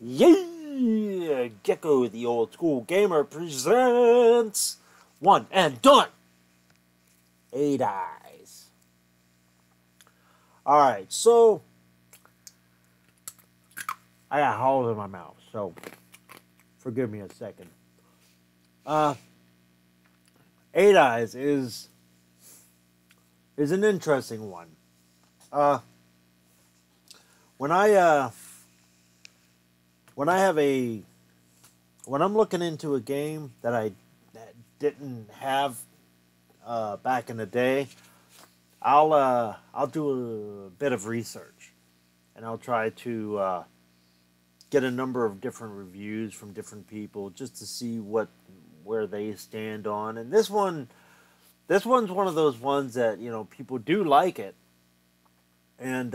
Yeah! Gecko the Old School Gamer presents One and Done! 8 Eyes. Alright, so I got holes in my mouth, so forgive me a second. 8 Eyes is an interesting one. When I'm looking into a game that I didn't have back in the day, I'll do a bit of research, and I'll try to get a number of different reviews from different people just to see where they stand on. And this one's one of those ones that, you know, people do like it, and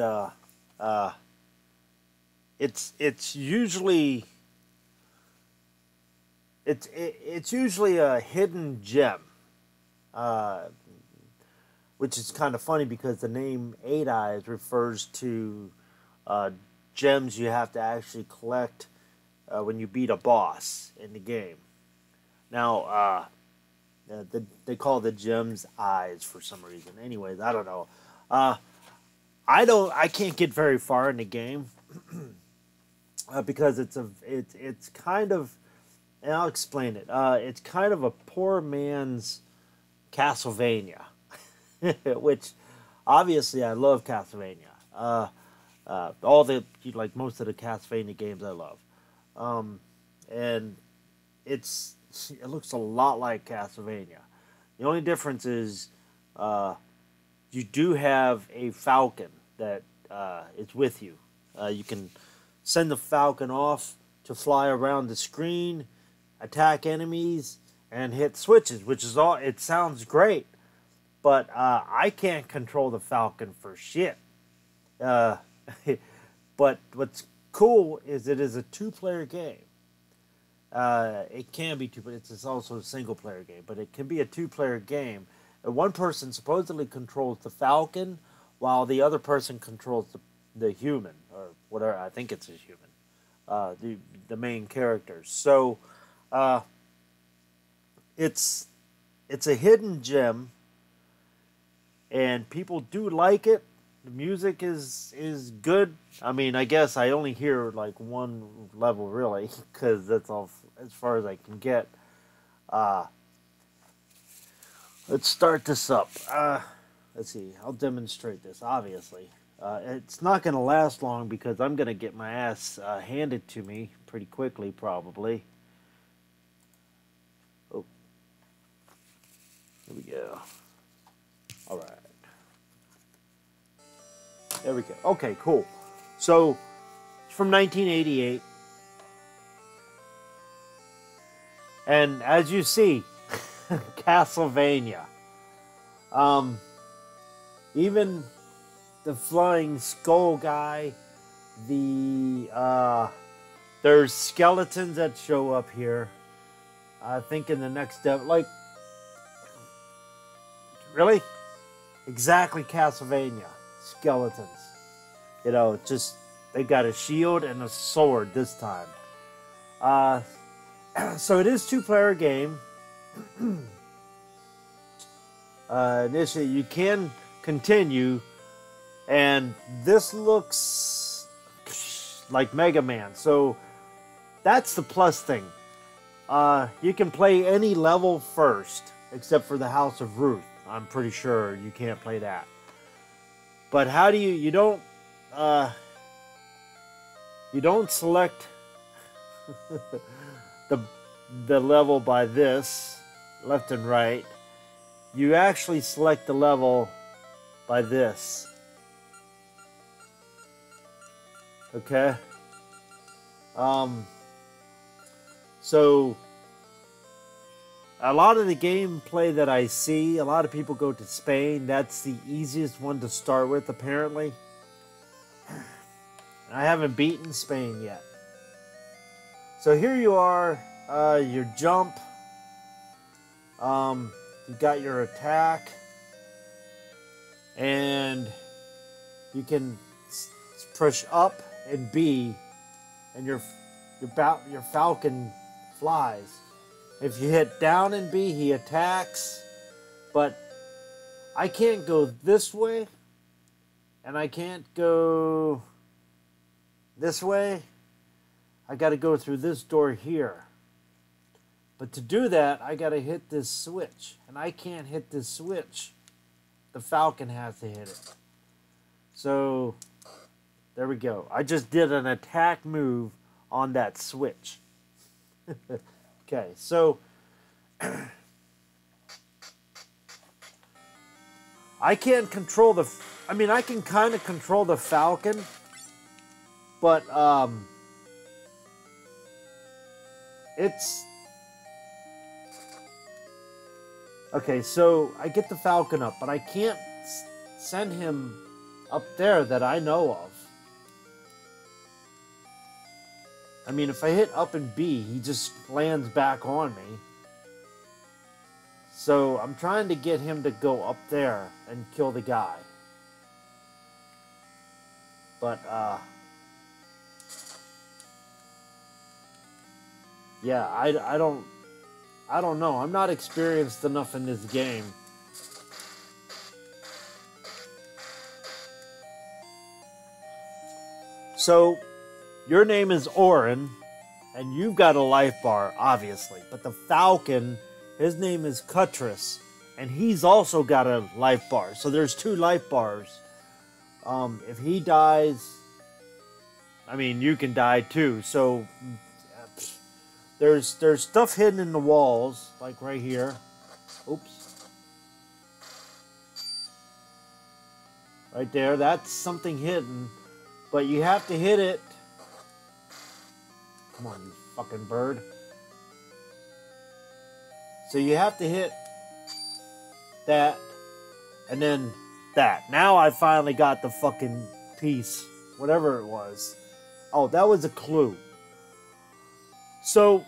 it's usually a hidden gem, which is kind of funny because the name 8 Eyes refers to gems you have to actually collect when you beat a boss in the game. Now, they call the gems eyes for some reason. Anyways, I don't know. I can't get very far in the game because it's kind of, and I'll explain it. It's kind of a poor man's Castlevania, which obviously I love Castlevania. Most of the Castlevania games I love, and it's. It looks a lot like Castlevania. The only difference is you do have a Falcon that is with you. You can send the Falcon off to fly around the screen, attack enemies, and hit switches, which is all. It sounds great, but I can't control the Falcon for shit. But what's cool is it is a two-player game. It can be two, but it's also a single-player game. But it can be a two-player game. And one person supposedly controls the Falcon, while the other person controls the human, or whatever. I think it's a human, the main character. So, it's a hidden gem, and people do like it. The music is good. I mean, I guess I only hear like one level really, because that's all as far as I can get. Let's start this up. Let's see. I'll demonstrate this. Obviously, it's not going to last long because I'm going to get my ass handed to me pretty quickly, probably. Oh, here we go. All right. There we go. Okay, cool. So, it's from 1988. And as you see, Castlevania. Even the flying skull guy, there's skeletons that show up here. I think in the next step, like, really? Exactly Castlevania. Skeletons, you know, just they got a shield and a sword this time. So it is two-player game. Initially, you can continue, and this looks like Mega Man. So that's the plus thing. You can play any level first, except for the House of Ruth. I'm pretty sure you can't play that. But how do you don't select the level by this, left and right. You actually select the level by this. Okay? So, a lot of the gameplay that I see, a lot of people go to Spain. That's the easiest one to start with, apparently. I haven't beaten Spain yet. So here you are, your jump. You got your attack. And you can push up and B, and your your falcon flies. If you hit down and B, he attacks. But I can't go this way, and I can't go this way. I got to go through this door here. But to do that, I got to hit this switch, and I can't hit this switch. The falcon has to hit it. So there we go. I just did an attack move on that switch. Okay, so I can't control the... I mean, I can kind of control the falcon, but it's... Okay, so I get the falcon up, but I can't send him up there that I know of. I mean, if I hit up and B, he just lands back on me. So I'm trying to get him to go up there and kill the guy. But, yeah, I don't know. I'm not experienced enough in this game. So... your name is Orin, and you've got a life bar, obviously. But the Falcon, his name is Cutris, and he's also got a life bar. So there's two life bars. If he dies, I mean, you can die too. So there's stuff hidden in the walls, like right here. Oops. Right there, that's something hidden. But you have to hit it. Come on, you fucking bird. So you have to hit that and then that. Now I finally got the fucking piece, whatever it was. Oh, that was a clue. So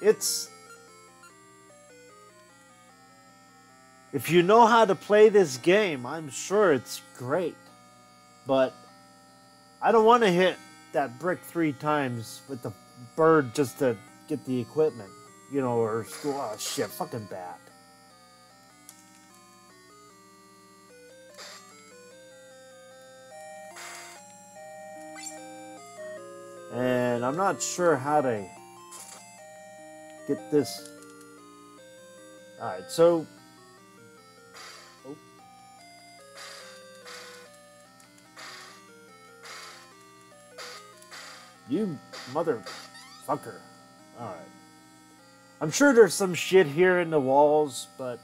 it's... if you know how to play this game, I'm sure it's great. But I don't want to hit that brick 3 times with the bird just to get the equipment, you know, or oh shit, fucking bat. And I'm not sure how to get this. Alright, so you motherfucker. Alright. I'm sure there's some shit here in the walls, but...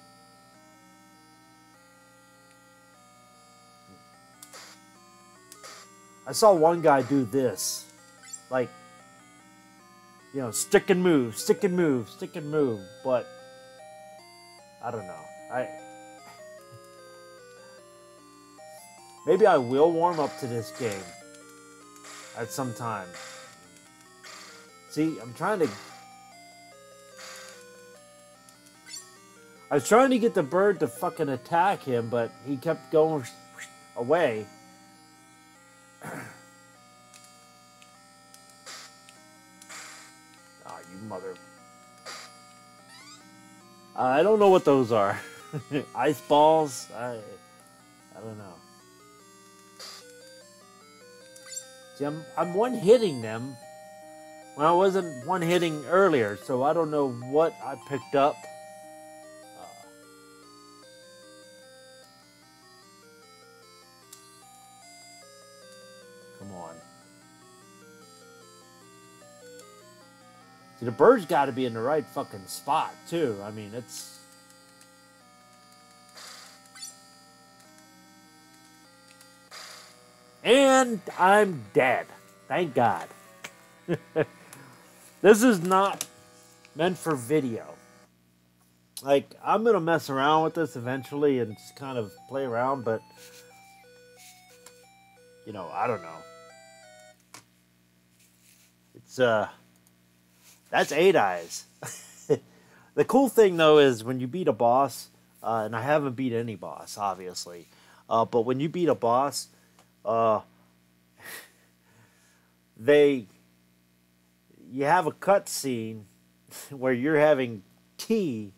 I saw one guy do this. Like, you know, stick and move, stick and move, stick and move, but... I don't know. Maybe I will warm up to this game at some time. See, I was trying to get the bird to fucking attack him, but he kept going away. Ah, you mother... I don't know what those are. Ice balls? I don't know. See, I'm one-hitting them. Well, I wasn't one-hitting earlier, so I don't know what I picked up. Come on. See, the bird's got to be in the right fucking spot, too. I mean, it's... and I'm dead. Thank God. This is not meant for video. Like, I'm going to mess around with this eventually and just kind of play around, but... you know, I don't know. It's, that's 8 Eyes. The cool thing, though, is when you beat a boss... and I haven't beat any boss, obviously. But when you beat a boss... you have a cutscene where you're having tea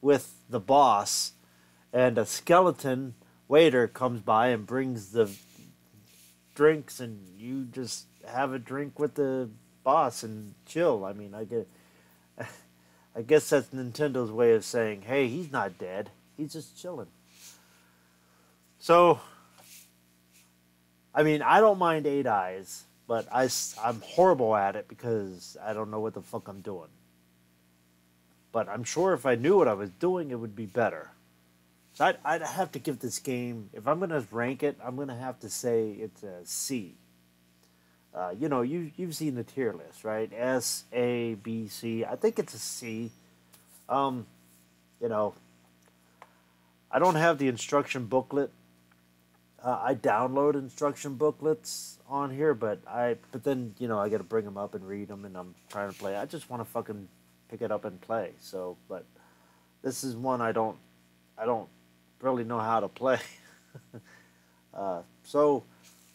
with the boss, and a skeleton waiter comes by and brings the drinks, and you just have a drink with the boss and chill. I mean, I guess that's Nintendo's way of saying, hey, he's not dead. He's just chilling. So, I mean, I don't mind 8 Eyes, but I'm horrible at it because I don't know what the fuck I'm doing. But I'm sure if I knew what I was doing, it would be better. So I'd have to give this game, if I'm going to rank it, I'm going to have to say it's a C. You know, you've seen the tier list, right? S, A, B, C. I think it's a C. You know, I don't have the instruction booklet. I download instruction booklets on here, but then, you know, I got to bring them up and read them, and I'm trying to play. I just want to fucking pick it up and play. So, but this is one I don't really know how to play. So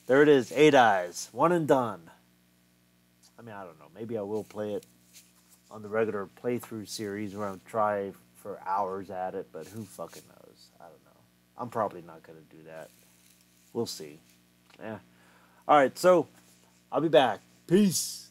there it is, 8 Eyes, one and done. I mean, I don't know. Maybe I will play it on the regular playthrough series where I'll try for hours at it, but who fucking knows? I don't know. I'm probably not going to do that. We'll see. Yeah. All right, so I'll be back. Peace.